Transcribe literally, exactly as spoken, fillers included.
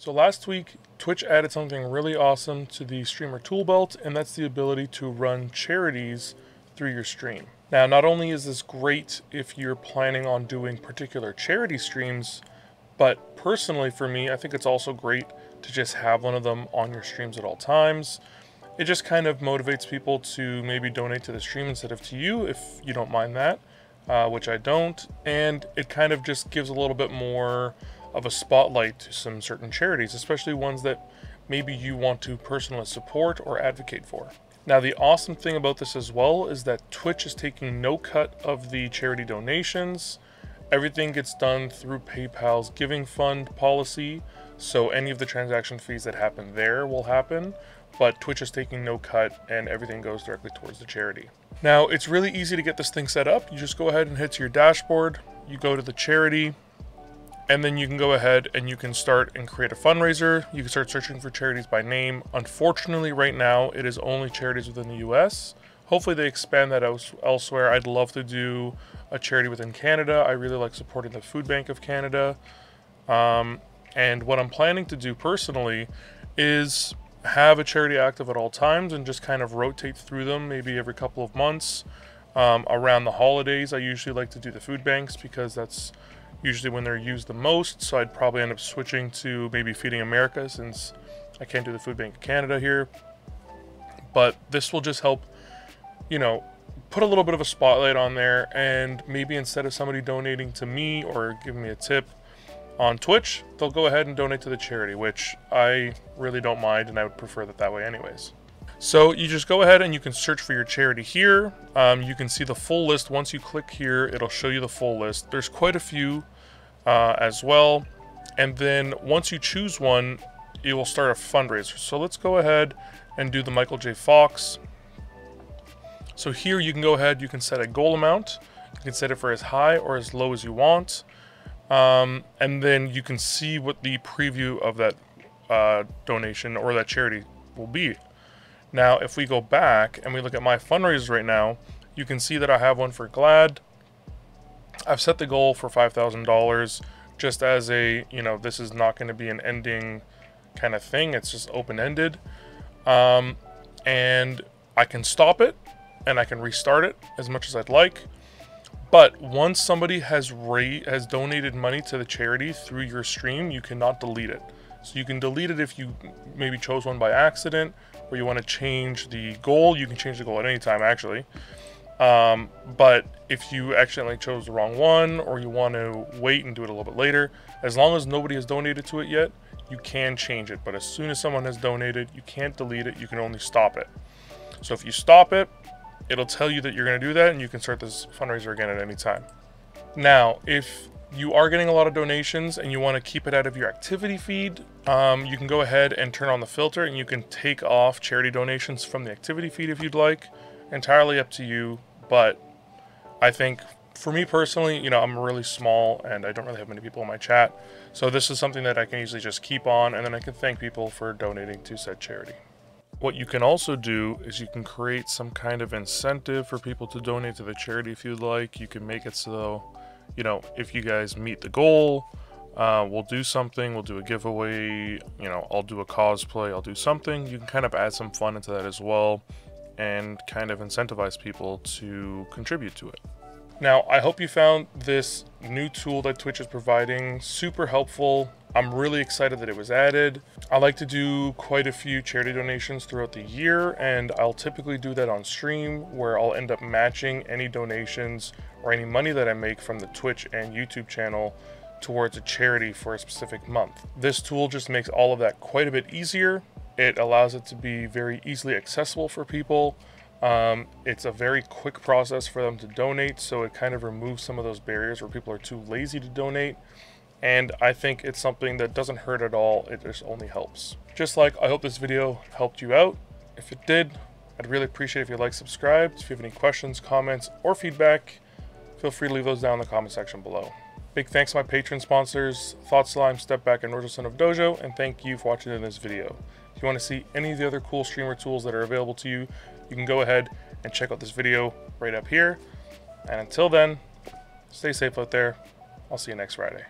So last week, Twitch added something really awesome to the streamer tool belt, and that's the ability to run charities through your stream. Now, not only is this great if you're planning on doing particular charity streams, but personally for me, I think it's also great to just have one of them on your streams at all times. It just kind of motivates people to maybe donate to the stream instead of to you, if you don't mind that, uh, which I don't. And it kind of just gives a little bit more of a spotlight to some certain charities, especially ones that maybe you want to personally support or advocate for. Now, the awesome thing about this as well is that Twitch is taking no cut of the charity donations. Everything gets done through PayPal's giving fund policy, so any of the transaction fees that happen there will happen, but Twitch is taking no cut and everything goes directly towards the charity. Now, it's really easy to get this thing set up. You just go ahead and head to your dashboard, you go to the charity, and then you can go ahead and you can start and create a fundraiser. You can start searching for charities by name. Unfortunately, right now, it is only charities within the U S. Hopefully they expand that elsewhere. I'd love to do a charity within Canada. I really like supporting the Food Bank of Canada. Um, and what I'm planning to do personally is have a charity active at all times and just kind of rotate through them maybe every couple of months. Um, around the holidays, I usually like to do the food banks because that's usually when they're used the most, so I'd probably end up switching to maybe Feeding America since I can't do the Food Bank of Canada here. But this will just help, you know, put a little bit of a spotlight on there, and maybe instead of somebody donating to me or giving me a tip on Twitch, they'll go ahead and donate to the charity, which I really don't mind, and I would prefer that that way anyways. So you just go ahead and you can search for your charity here. Um, you can see the full list. Once you click here, it'll show you the full list. There's quite a few uh, as well. And then once you choose one, it will start a fundraiser. So let's go ahead and do the Michael J. Fox. So here you can go ahead, you can set a goal amount. You can set it for as high or as low as you want. Um, and then you can see what the preview of that uh, donation or that charity will be. Now, if we go back and we look at my fundraisers right now, you can see that I have one for GLAD. I've set the goal for five thousand dollars just as a, you know, this is not going to be an ending kind of thing. It's just open-ended. Um, and I can stop it and I can restart it as much as I'd like. But once somebody has, ra- has donated money to the charity through your stream, you cannot delete it. So you can delete it if you maybe chose one by accident, or you want to change the goal. You can change the goal at any time, actually. Um, but if you accidentally chose the wrong one, or you want to wait and do it a little bit later, as long as nobody has donated to it yet, you can change it. But as soon as someone has donated, you can't delete it. You can only stop it. So if you stop it, it'll tell you that you're going to do that, and you can start this fundraiser again at any time. Now, if you are getting a lot of donations and you want to keep it out of your activity feed, um, you can go ahead and turn on the filter, and you can take off charity donations from the activity feed if you'd like. Entirely up to you, but I think for me personally, you know, I'm really small and I don't really have many people in my chat, so this is something that I can easily just keep on, and then I can thank people for donating to said charity. What you can also do is you can create some kind of incentive for people to donate to the charity if you'd like. You can make it so, you know, if you guys meet the goal, uh, we'll do something, we'll do a giveaway, you know, I'll do a cosplay, I'll do something. You can kind of add some fun into that as well and kind of incentivize people to contribute to it. Now, I hope you found this new tool that Twitch is providing super helpful. I'm really excited that it was added. I like to do quite a few charity donations throughout the year, and I'll typically do that on stream where I'll end up matching any donations or any money that I make from the Twitch and YouTube channel towards a charity for a specific month. This tool just makes all of that quite a bit easier. It allows it to be very easily accessible for people. Um, it's a very quick process for them to donate, so it kind of removes some of those barriers where people are too lazy to donate. And I think it's something that doesn't hurt at all, it just only helps. Just like, I hope this video helped you out. If it did, I'd really appreciate it if you like, subscribe. If you have any questions, comments, or feedback, feel free to leave those down in the comment section below. Big thanks to my Patreon sponsors, Thought Slime, Step Back, and Nordic Son of Dojo, and thank you for watching in this video. If you want to see any of the other cool streamer tools that are available to you, you can go ahead and check out this video right up here. And until then, stay safe out there. I'll see you next Friday.